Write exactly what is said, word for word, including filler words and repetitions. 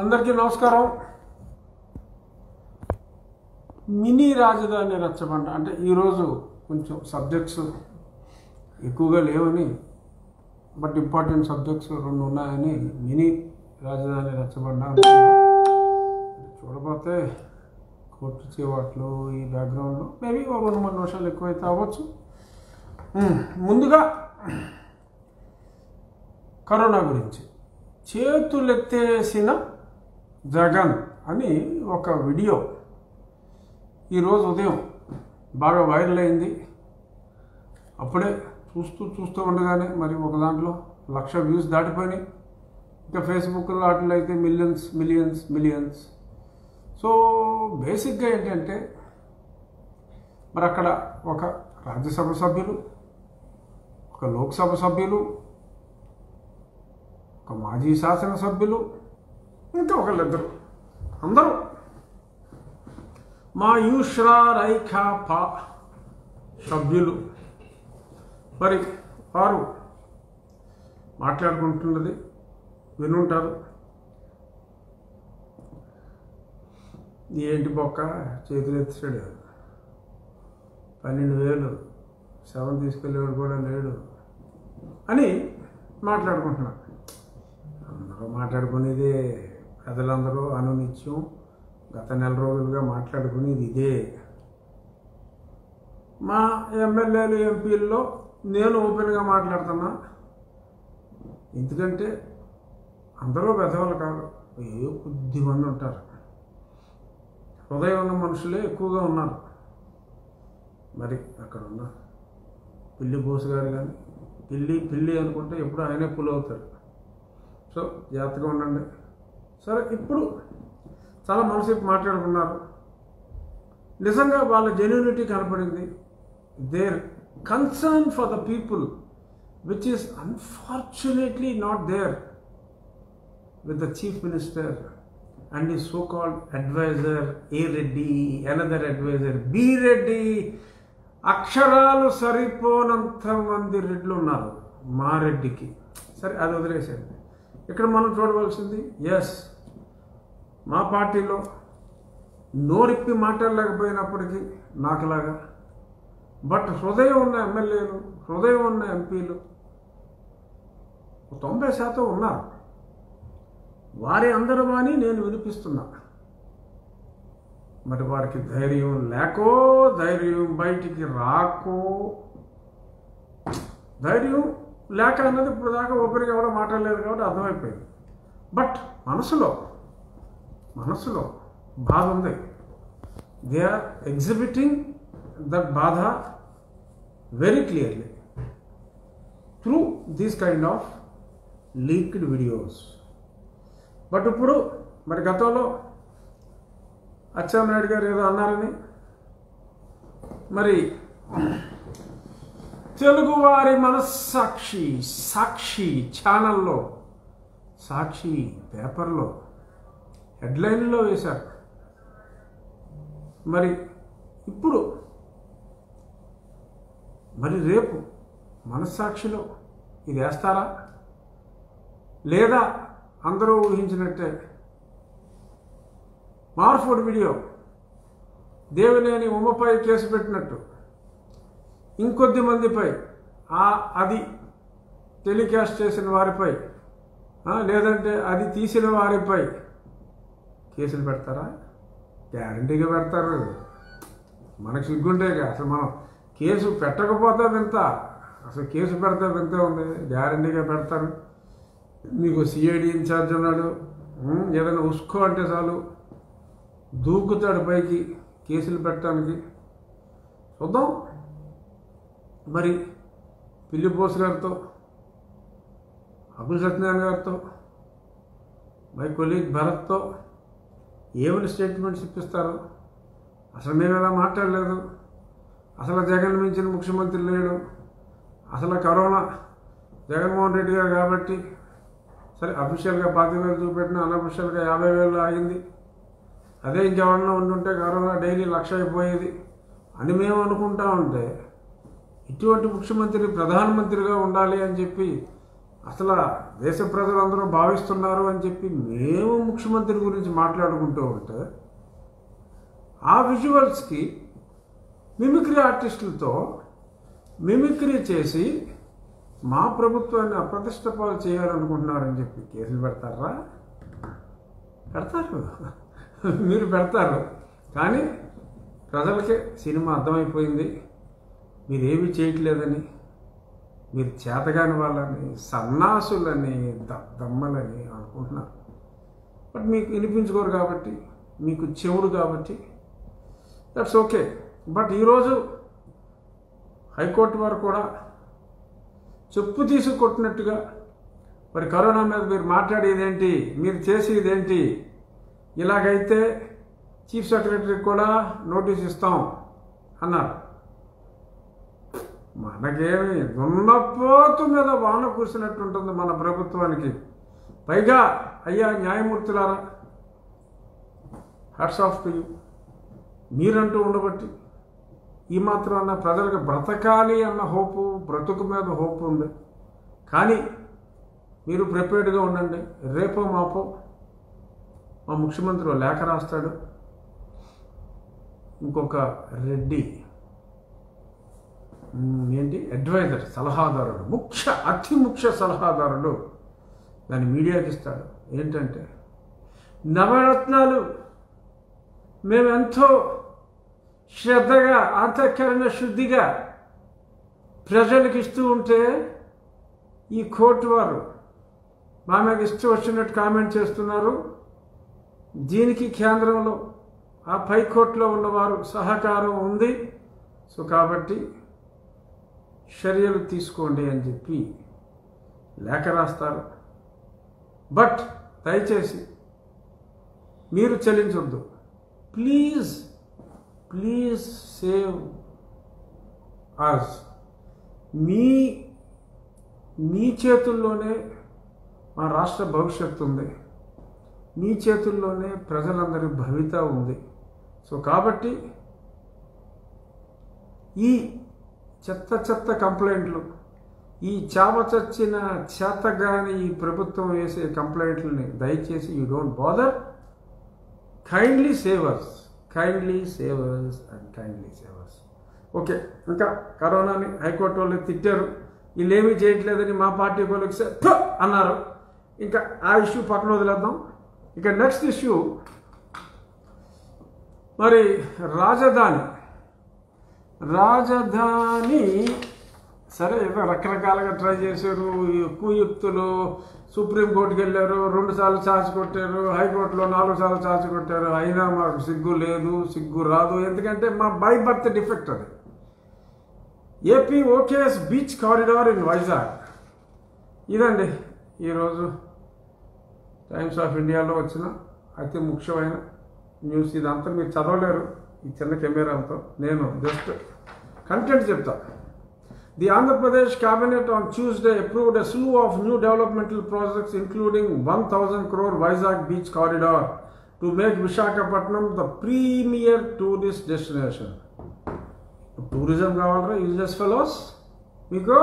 అందరికీ నమస్కారం. మినీ రాజధాని రచ్చబండ అంటే ఈరోజు కొంచెం సబ్జెక్ట్స్ ఎక్కువగా లేవని బట్ ఇంపార్టెంట్ సబ్జెక్ట్స్ రెండు ఉన్నాయని మినీ రాజధాని రచ్చబండ చూడబోతే కోర్టు చేవాట్లు ఈ బ్యాక్గ్రౌండ్లో మేబీ వన్ మన నిమిషాలు ఎక్కువైతే అవ్వచ్చు. ముందుగా కరోనా గురించి చేతులెత్తేసిన జగన్ అని ఒక వీడియో ఈరోజు ఉదయం బాగా వైరల్ అయింది. అప్పుడే చూస్తూ చూస్తూ ఉండగానే మరి ఒక దాంట్లో లక్ష వ్యూస్ దాటిపోయినాయి. ఇంకా ఫేస్బుక్లో వాటిలో అయితే మిలియన్స్ మిలియన్స్ మిలియన్స్. సో బేసిక్గా ఏంటంటే మరి అక్కడ ఒక రాజ్యసభ సభ్యులు, ఒక లోక్సభ సభ్యులు, ఒక మాజీ శాసనసభ్యులు, ఇంకా ఒకళ్ళిద్దరు అందరూ మా యూష్రా రైఖా పా సభ్యులు మరి వారు మాట్లాడుకుంటున్నది వినుంటారు. ఏంటి బొక్క చేతులు ఎత్తాడు, పన్నెండు వేలు శవం తీసుకెళ్ళేవాడు కూడా లేడు అని మాట్లాడుకుంటున్నారు. అందరూ మాట్లాడుకునేదే, ప్రజలందరూ అనునిత్యం గత నెల రోజులుగా మాట్లాడుకునేది ఇదే. మా ఎమ్మెల్యేలు ఎంపీల్లో నేను ఓపెన్గా మాట్లాడుతున్నా, ఎందుకంటే అందరూ పెద్దవాళ్ళు కాదు, ఏ కొద్ది మంది ఉంటారు, హృదయం ఉన్న మనుషులే ఎక్కువగా ఉన్నారు. మరి అక్కడ ఉన్న పిల్లి బోసు గారు కానీ పిల్లి పిల్లి అనుకుంటే ఎప్పుడు ఆయనే పుల్ అవుతారు. సో జాగ్రత్తగా ఉండండి. సరే, ఇప్పుడు చాలా మనసేపు మాట్లాడుకున్నారు. నిజంగా వాళ్ళ జెన్యూనిటీ కనపడింది. Their concern for the people which is unfortunately not there with the chief minister and is so called adviser A Reddy, another adviser B Reddy. అక్షరాలు సరిపోనంత మంది రెడ్లు ఉన్నారు మా రెడ్డికి. సరే, అది వదిలేసేయండి. ఇక్కడ మనం చూడవలసింది ఎస్, మా పార్టీలో నోరిప్పి మాట్లాడలేకపోయినప్పటికీ నాకులాగా బట్ హృదయం ఉన్న ఎమ్మెల్యేలు, హృదయం ఉన్న ఎంపీలు తొంభై శాతం ఉన్నారు. వారి అందరి వాణి నేను వినిపిస్తున్నా. మరి వారికి ధైర్యం లేకో, ధైర్యం బయటికి రాకో, ధైర్యం లేక అన్నది ఇప్పుడు దాకా ఓపెన్గా ఎవరో మాట్లాడలేదు కాబట్టి అర్థమైపోయింది. బట్ మనసులో మనసులో బాధ ఉంది. దే ఆర్ ఎగ్జిబిటింగ్ దట్ బాధ very clearly through these kind of leaked videos. But ఇప్పుడు మరి గతంలో అచ్చెన్నాయుడు గారు ఏదో అన్నారని మరి తెలుగువారి మనస్సాక్షి సాక్షి ఛానల్లో, సాక్షి పేపర్లో హెడ్లైన్లో వేశారు. మరి ఇప్పుడు మరి రేపు మనస్సాక్షిలో ఇది వేస్తారా లేదా అందరూ ఊహించినట్టే మార్ఫోడ్ వీడియో, దేవినేని ఉమపై కేసు పెట్టినట్టు ఇంకొద్ది మందిపై, అది టెలికాస్ట్ చేసిన వారిపై లేదంటే అది తీసిన వారిపై కేసులు పెడతారా? గ్యారంటీగా పెడతారు. మనకు సిగ్గుంటేగా అసలు మనం కేసు పెట్టకపోతే వింత, అసలు కేసు పెడితే వింత ఉంది. గ్యారంటీగా పెడతారు. మీకు సిఐడి ఇన్ఛార్జ్ ఉన్నాడు, ఏదైనా ఉసుకో అంటే చాలు దూకుతాడు పైకి కేసులు పెట్టడానికి. చూద్దాం. మరి పిల్లి బోస్ గారితో, అబుల్ సత్యనారాయణ గారితో, మై కొలీగ్ భరత్తో ఏమైనా స్టేట్మెంట్స్ ఇప్పిస్తారు? అసలు మేము ఎలా మాట్లాడలేదు, అసలు జగన్ మించిన ముఖ్యమంత్రి లేడు, అసలు కరోనా జగన్మోహన్ రెడ్డి గారు కాబట్టి సరే అఫీషియల్గా పాతిక వేలు చూపెట్టినా అనఫీషియల్గా యాభై వేలు ఆగింది. అదే ఇంకెవరన్నా ఉండుంటే కరోనా డైలీ లక్ష అయిపోయేది అని మేము అనుకుంటా ఉంటే ఇటువంటి ముఖ్యమంత్రి ప్రధానమంత్రిగా ఉండాలి అని చెప్పి అసలు దేశ ప్రజలందరూ భావిస్తున్నారు అని చెప్పి మేము ముఖ్యమంత్రి గురించి మాట్లాడుకుంటూ ఉంటే ఆ విజువల్స్ కి మిమిక్రీ ఆర్టిస్టులతో మిమిక్రీ చేసి మా ప్రభుత్వాన్ని అప్రతిష్ట పాలు చేయాలనుకుంటున్నారు అని చెప్పి కేసులు పెడతారా? పెడతారు, మీరు పెడతారు. కానీ ప్రజలకే సినిమా అర్థమైపోయింది మీరేమి చేయట్లేదని, మీరు చేతగాని వాళ్ళని, సన్నాసులని, దద్దమ్మలని అనుకుంటున్నారు. బట్ మీకు వినిపించుకోరు కాబట్టి, మీకు చెవుడు కాబట్టి దట్స్ ఓకే. బట్ ఈరోజు హైకోర్టు వారు కూడా చెప్పు తీసుకొట్టినట్టుగా మరి కరోనా మీద మీరు మాట్లాడేదేంటి, మీరు చేసేదేంటి, ఇలాగైతే చీఫ్ సెక్రటరీకి కూడా నోటీస్ ఇస్తాం అన్నారు. మనకేమి దున్నపోతు మీద వాన కూర్చున్నట్టు ఉంటుంది మన ప్రభుత్వానికి. పైగా అయ్యా న్యాయమూర్తులారా, హ్యాట్స్ ఆఫ్ టు యూ, మీరంటూ ఉండబట్టి ఈ మాత్రం అన్న ప్రజలకు బ్రతకాలి అన్న హోపు, బ్రతుకు మీద హోపు ఉంది. కానీ మీరు ప్రిపేర్డ్గా ఉండండి. రేపో మాపో మా ముఖ్యమంత్రి లేఖ రాస్తాడు, ఇంకొక రెడ్డి ఏంటి అడ్వైజర్, సలహాదారుడు, ముఖ్య అతి ముఖ్య సలహాదారుడు దాన్ని మీడియాకి ఇస్తాడు. ఏంటంటే నవరత్నాలు మేమెంతో శ్రద్ధగా అంతఃకరణ శుద్ధిగా ప్రజలకు ఇస్తూ ఉంటే ఈ కోర్టు వారు మా మీద ఇష్టం వచ్చినట్టు కామెంట్ చేస్తున్నారు. దీనికి కేంద్రంలో ఆ పై కోర్టులో ఉన్నవారు సహకారం ఉంది. సో కాబట్టి చర్యలు తీసుకోండి అని చెప్పి లేఖ రాస్తారు. బట్ దయచేసి మీరు చెల్లించొద్దు. Please please save us. మీ మీ చేతుల్లోనే మా రాష్ట్ర భవిష్యత్తు ఉంది, మీ చేతుల్లోనే ప్రజలందరి భవిత ఉంది. సో కాబట్టి ఈ చెత్త చెత్త కంప్లైంట్లు, ఈ చావ చచ్చిన చేతగాని ఈ ప్రభుత్వం వేసే కంప్లైంట్లని దయచేసి you don't bother. Kindly savers, kindly savers and kindly savours. Okay, ఇంకా కరోనాని హైకోర్టు వాళ్ళు తిట్టారు, వీళ్ళేమీ చేయట్లేదని మా పార్టీ వాళ్ళకి అన్నారు. ఇంకా ఆ ఇష్యూ పక్కన వదిలేద్దాం. ఇక నెక్స్ట్ ఇష్యూ మరి రాజధాని. రాజధాని సరే ఏదో రకరకాలుగా ట్రై చేశారు, కుయుక్తులు, సుప్రీంకోర్టుకి వెళ్ళారు, రెండు సార్లు ఛార్జ్ కొట్టారు, హైకోర్టులో నాలుగు సార్లు ఛార్జ్ కొట్టారు. అయినా మాకు సిగ్గు లేదు, సిగ్గు రాదు, ఎందుకంటే మా బై బర్త్ డిఫెక్ట్ అది. AP ఓకేఎస్ beach corridor in Vizag. ఇదండి ఈరోజు టైమ్స్ ఆఫ్ ఇండియాలో వచ్చిన అతి ముఖ్యమైన న్యూస్. ఇదంతా మీరు చదవలేరు ఈ చిన్న కెమెరాతో, నేను జస్ట్ కంటెంట్ చెప్తా. The Andhra Pradesh cabinet on Tuesday approved a slew of new developmental projects including one thousand crore Vizag beach corridor to make Visakhapatnam the premier tourist destination. Tourism కావాలరా యూజ్లెస్ ఫెలోస్ మీకు?